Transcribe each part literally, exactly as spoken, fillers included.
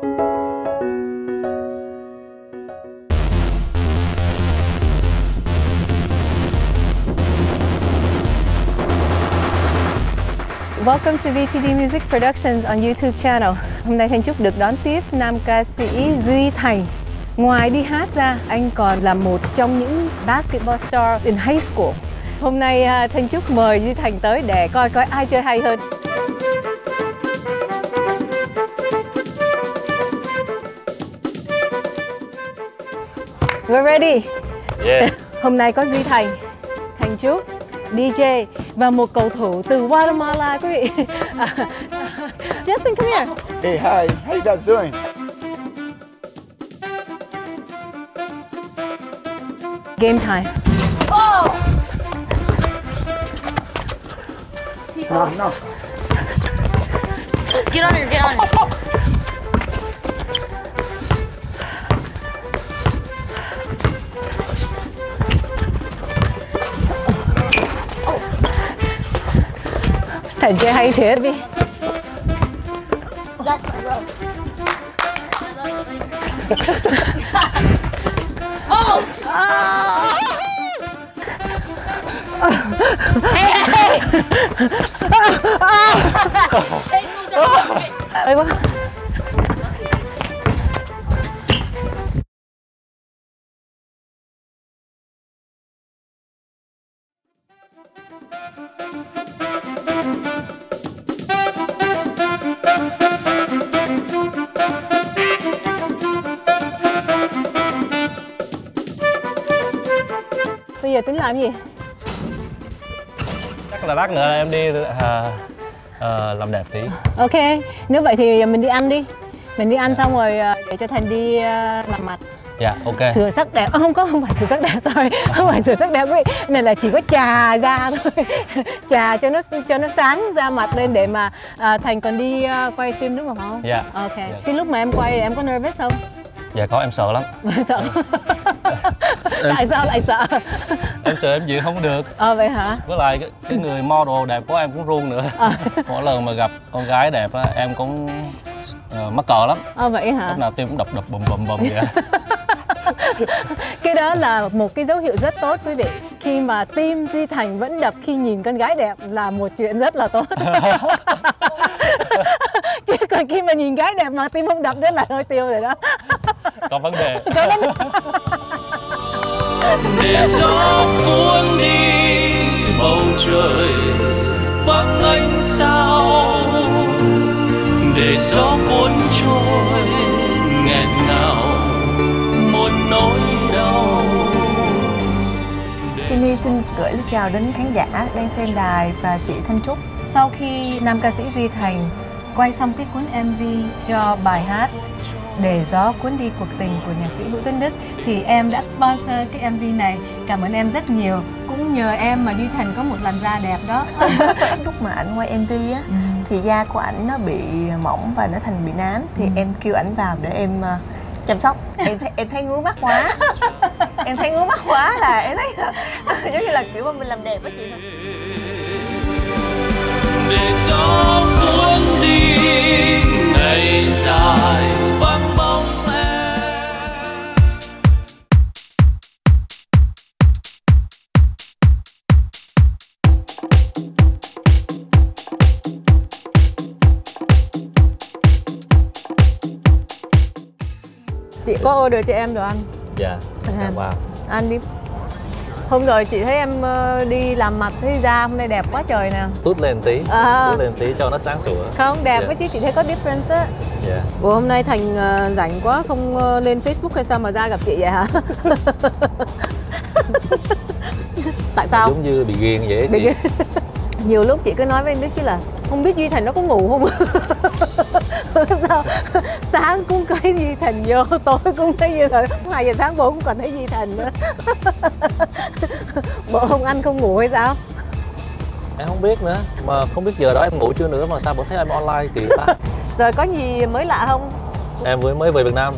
Welcome to vê tê đê Music Productions on YouTube channel. Hôm nay Thanh Trúc được đón tiếp nam ca sĩ Duy Thành. Ngoài đi hát ra, anh còn là một trong những basketball star in high school. Hôm nay Thanh Trúc mời Duy Thành tới để coi coi ai chơi hay hơn. We're ready. Yeah. Hôm nay có Duy Thành, Thanh Trúc, đê gi và một cầu thủ từ Guatemala, quý vị. Justin, come here. Hey, hi. How you guys doing? Game time. Oh! No, no. Get on here, get on here. Thành chơi hay thiệt đi. Oh. Hey, hey. Bây giờ tính làm gì? Chắc là lát nữa em đi à, à, làm đẹp tí. Ok, nếu vậy thì mình đi ăn đi. Mình đi ăn xong rồi để cho Thành đi làm mặt. Dạ, yeah, ok. Sửa sắc đẹp, không có, không phải sửa sắc đẹp, sorry. Không phải sửa sắc đẹp quý vị. Này là chỉ có trà da thôi. Trà cho nó cho nó sáng da mặt lên để mà à, Thành còn đi quay phim đúng không? Dạ. Yeah. Ok, yeah. Cái lúc mà em quay em có nervous không? Dạ có, em sợ lắm. Sợ. Em... Tại sao lại sợ? Em sợ em giữ không được. Ờ à, vậy hả? Với lại cái, cái người model đẹp của em cũng run nữa. À. Mỗi lần mà gặp con gái đẹp á, em cũng uh, mắc cỡ lắm. Ờ à, vậy hả? Lúc nào tim cũng đập đập bùm bùm bùm vậy. Cái đó là một cái dấu hiệu rất tốt quý vị. Khi mà tim Duy Thành vẫn đập khi nhìn con gái đẹp là một chuyện rất là tốt. Chứ còn khi mà nhìn gái đẹp mà tim không đập đó là hơi tiêu rồi đó. Có vấn đề. Có vấn đề. Để gió cuốn đi bầu trời vắng ánh sao, để gió cuốn trôi nghẹn ngào một nỗi đau. Jenny xin gửi lời chào đến khán giả đang xem đài và chị Thanh Trúc. Sau khi nam ca sĩ Duy Thành quay xong cái cuốn em vê cho bài hát Để Gió Cuốn Đi Cuộc Tình của nhạc sĩ Hữu Tuấn Đức thì em đã sponsor cái em vê này. Cảm ơn em rất nhiều. Cũng nhờ em mà Duy Thành có một làn da đẹp đó. Lúc mà ảnh quay em vê á, ừ. thì da của ảnh nó bị mỏng và nó thành bị nám. Thì ừ. em kêu ảnh vào để em chăm sóc. Em thấy, em thấy ngứa mắt quá. Em thấy ngứa mắt quá là em thấy giống như là kiểu mà mình làm đẹp á chị. Để gió cuốn đi ngày dài vắng bóng em. Chị có order cho em đồ ăn? Dạ. Yeah. Wow. Ăn đi. Hôm rồi chị thấy em đi làm mặt thấy da hôm nay đẹp quá trời nè. Tút lên tí, à. tút lên tí cho nó sáng sủa. Không, đẹp yeah. quá chứ, chị thấy có difference á. Yeah. Ủa hôm nay Thành uh, rảnh quá, không uh, lên Facebook hay sao mà ra gặp chị vậy hả? Tại sao? Giống như bị ghiền vậy chị. Nhiều lúc chị cứ nói với anh Đức chứ là không biết Duy Thành nó có ngủ không? Sao? Sáng cũng thấy Duy Thành vô, tối cũng thấy Duy Thành. Hai giờ sáng bố cũng còn thấy Duy Thành nữa. Bộ không ăn không ngủ hay sao? Em không biết nữa, mà không biết giờ đó em ngủ chưa nữa mà sao bố thấy em online kỳ ta. Rồi có gì mới lạ không? Em vừa mới về Việt Nam,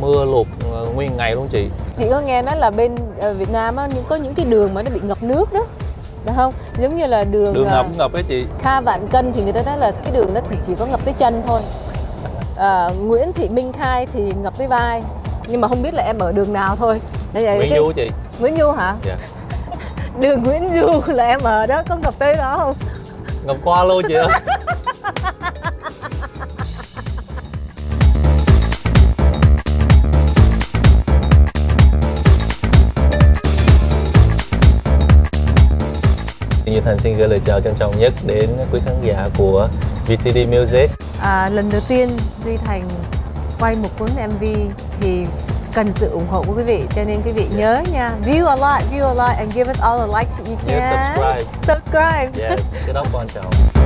mưa lụt nguyên ngày luôn chị. Chị có nghe nói là bên Việt Nam á, có những cái đường mà nó bị ngập nước đó, được không? Giống như là đường đường ngập ngập ấy chị. Kha Vạn Cân thì người ta nói là cái đường đó thì chỉ có ngập tới chân thôi. uh, Nguyễn Thị Minh Khai thì ngập với vai, nhưng mà không biết là em ở đường nào thôi. Nên vậy Nguyễn cái... Du chị. Nguyễn Du hả? Dạ. Đường Nguyễn Du là em ở đó, có ngập tới đó không? Ngập qua luôn chị ơi. Duy Thành xin gửi lời chào trân trọng nhất đến quý khán giả của vê tê đê Music. À, lần đầu tiên Duy Thành quay một cuốn em vê thì cần sự ủng hộ của quý vị, cho nên quý vị yeah. nhớ nha, view a like, view a like and give us all a like you can. Yeah, subscribe. Subscribe. Yes, cái đó quan trọng.